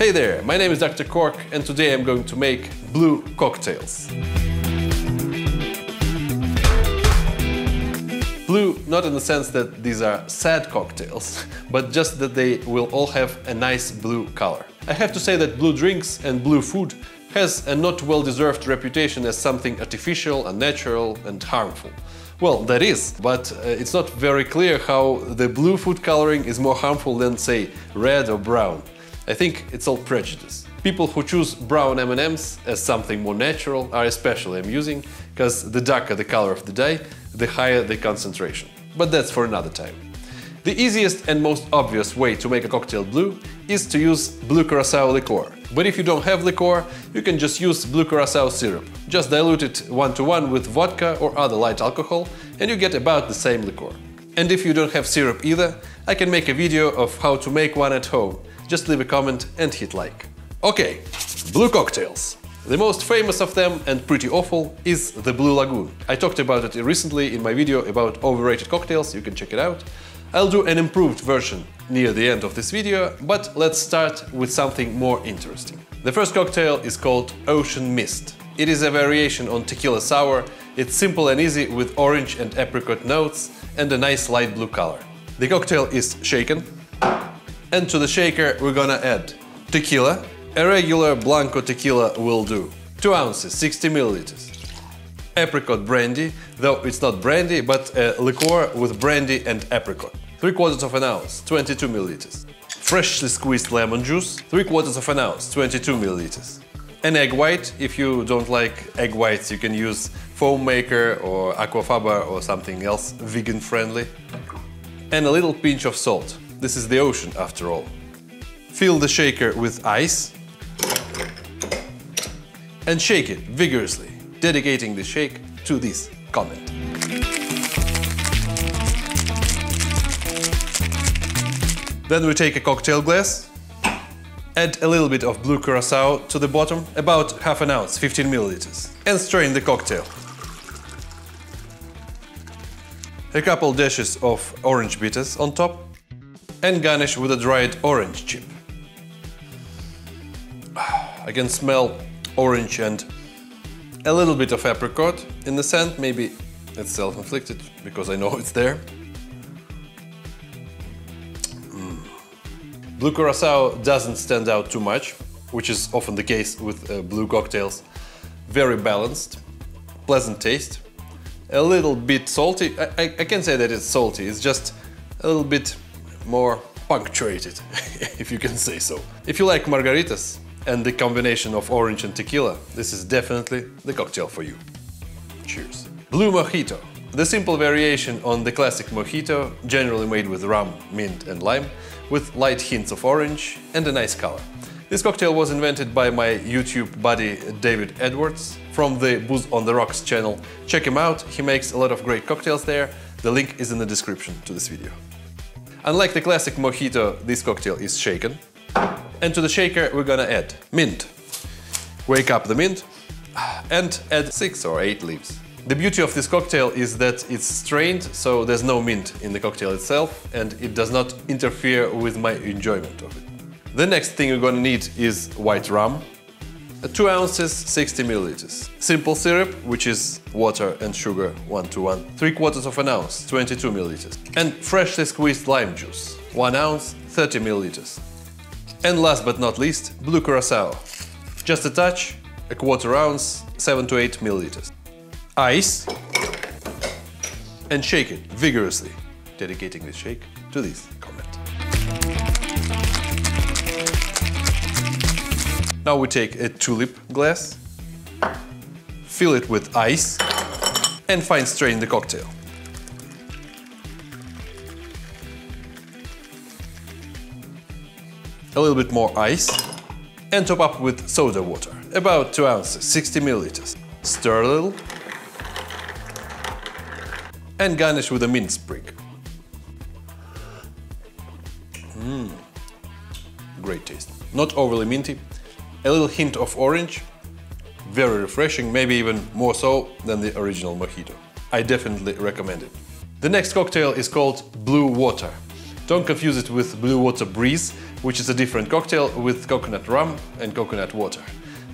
Hey there, my name is Dr. Cork and today I'm going to make blue cocktails. Blue, not in the sense that these are sad cocktails, but just that they will all have a nice blue color. I have to say that blue drinks and blue food has a not well-deserved reputation as something artificial, unnatural and harmful. Well, that is, but it's not very clear how the blue food coloring is more harmful than, say, red or brown. I think it's all prejudice. People who choose brown M&Ms as something more natural are especially amusing, because the darker the color of the dye, the higher the concentration. But that's for another time. The easiest and most obvious way to make a cocktail blue is to use Blue Curaçao liqueur. But if you don't have liqueur, you can just use Blue Curaçao syrup. Just dilute it 1:1 with vodka or other light alcohol, and you get about the same liqueur. And if you don't have syrup either, I can make a video of how to make one at home. Just leave a comment and hit like. Okay, blue cocktails. The most famous of them, and pretty awful, is the Blue Lagoon. I talked about it recently in my video about overrated cocktails, you can check it out. I'll do an improved version near the end of this video, but let's start with something more interesting. The first cocktail is called Ocean Mist. It is a variation on tequila sour, it's simple and easy with orange and apricot notes and a nice light blue color. The cocktail is shaken. And to the shaker we're gonna add tequila. A regular Blanco tequila will do. 2 ounces, 60 milliliters. Apricot brandy, though it's not brandy, but a liqueur with brandy and apricot. 3/4 of an ounce, 22 milliliters. Freshly squeezed lemon juice, 3/4 of an ounce, 22 milliliters. An egg white. If you don't like egg whites, you can use foam maker or aquafaba or something else vegan friendly. And a little pinch of salt. This is the ocean, after all. Fill the shaker with ice and shake it vigorously, dedicating the shake to this comment. Then we take a cocktail glass, add a little bit of Blue Curaçao to the bottom, about 1/2 ounce, 15 milliliters, and strain the cocktail. A couple dashes of orange bitters on top, and garnish with a dried orange chip. I can smell orange and a little bit of apricot in the scent. Maybe it's self-inflicted because I know it's there. Blue Curaçao doesn't stand out too much, which is often the case with blue cocktails. Very balanced, pleasant taste, a little bit salty. I can't say that it's salty, it's just a little bit more punctuated, if you can say so. If you like margaritas and the combination of orange and tequila, this is definitely the cocktail for you. Cheers. Blue Mojito. The simple variation on the classic mojito, generally made with rum, mint and lime, with light hints of orange and a nice color. This cocktail was invented by my YouTube buddy David Edwards from the Booze on the Rocks channel. Check him out, he makes a lot of great cocktails there. The link is in the description to this video. Unlike the classic mojito, this cocktail is shaken. And to the shaker we're gonna add mint. Wake up the mint and add 6 or 8 leaves. The beauty of this cocktail is that it's strained, so there's no mint in the cocktail itself and it does not interfere with my enjoyment of it. The next thing you're gonna need is white rum. 2 ounces, 60 milliliters. Simple syrup, which is water and sugar 1:1. 3/4 of an ounce, 22 milliliters. And freshly squeezed lime juice, 1 ounce, 30 milliliters. And last but not least, Blue Curaçao. Just a touch, 1/4 ounce, 7 to 8 milliliters. Ice. And shake it vigorously, dedicating the shake to this comment. Now we take a tulip glass, fill it with ice and fine strain the cocktail. A little bit more ice and top up with soda water, about 2 ounces, 60 milliliters. Stir a little and garnish with a mint sprig. Great taste, not overly minty. A little hint of orange, very refreshing, maybe even more so than the original mojito. I definitely recommend it. The next cocktail is called Blue Water. Don't confuse it with Blue Water Breeze, which is a different cocktail with coconut rum and coconut water.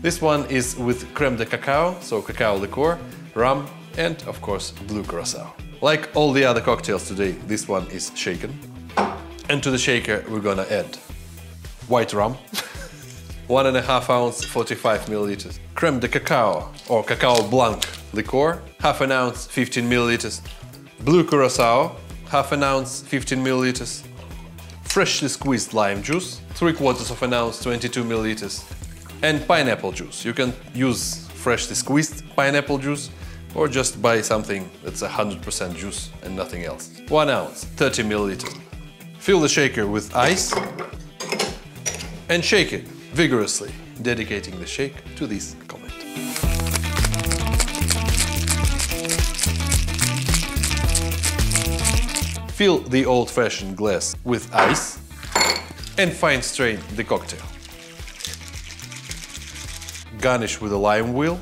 This one is with creme de cacao, so cacao liqueur, rum and, of course, Blue Curaçao. Like all the other cocktails today, this one is shaken. And to the shaker we're gonna add white rum, 1.5 ounce, 45 milliliters. Creme de cacao or cacao blanc liqueur, 1/2 ounce, 15 milliliters. Blue Curaçao, 1/2 ounce, 15 milliliters. Freshly squeezed lime juice, 3/4 ounce, 22 milliliters. And pineapple juice. You can use freshly squeezed pineapple juice or just buy something that's 100% juice and nothing else. 1 ounce, 30 milliliters. Fill the shaker with ice and shake it vigorously, dedicating the shake to this comment. Fill the old-fashioned glass with ice and fine strain the cocktail. Garnish with a lime wheel.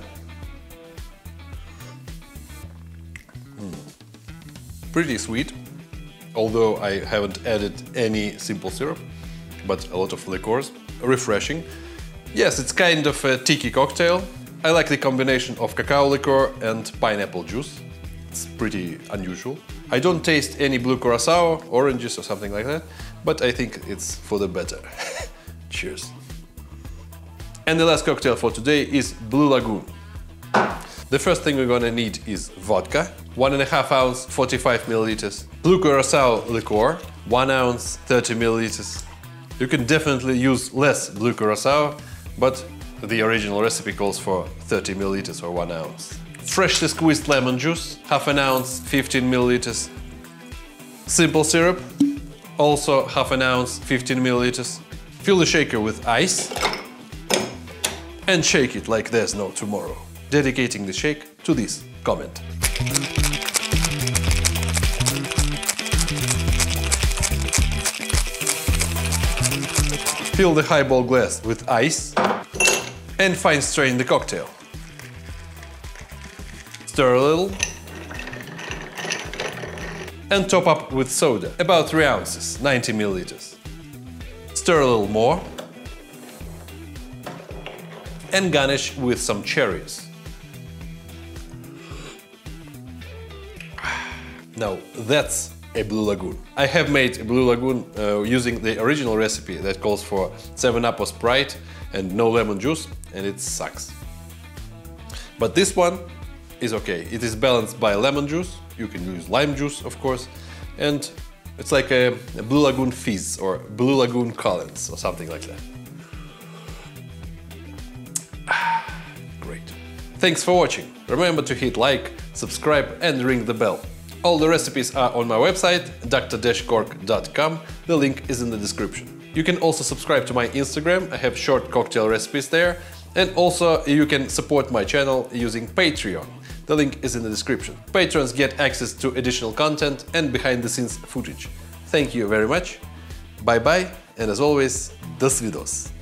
Pretty sweet. Although I haven't added any simple syrup, but a lot of liqueurs. Refreshing. Yes, it's kind of a tiki cocktail. I like the combination of cacao liqueur and pineapple juice. It's pretty unusual. I don't taste any Blue Curaçao, oranges or something like that, but I think it's for the better. Cheers. And the last cocktail for today is Blue Lagoon. The first thing we're gonna need is vodka, 1.5 ounce, 45 milliliters. Blue Curaçao liqueur, 1 ounce, 30 milliliters. You can definitely use less Blue Curaçao, but the original recipe calls for 30 milliliters or 1 ounce. Freshly squeezed lemon juice, 1/2 ounce, 15 milliliters. Simple syrup, also 1/2 ounce, 15 milliliters. Fill the shaker with ice and shake it like there's no tomorrow, dedicating the shake to this comment. Fill the highball glass with ice and fine strain the cocktail. Stir a little and top up with soda, about 3 ounces, 90 milliliters. Stir a little more and garnish with some cherries. Now that's a Blue Lagoon. I have made a Blue Lagoon using the original recipe that calls for 7-Up or Sprite and no lemon juice, and it sucks. But this one is okay. It is balanced by lemon juice, you can use lime juice, of course, and it's like a Blue Lagoon Fizz or Blue Lagoon Collins or something like that. Great. Thanks for watching. Remember to hit like, subscribe and ring the bell. All the recipes are on my website, dr-cork.com. The link is in the description. You can also subscribe to my Instagram. I have short cocktail recipes there. And also you can support my channel using Patreon. The link is in the description. Patrons get access to additional content and behind-the-scenes footage. Thank you very much. Bye-bye. And as always, до свидос.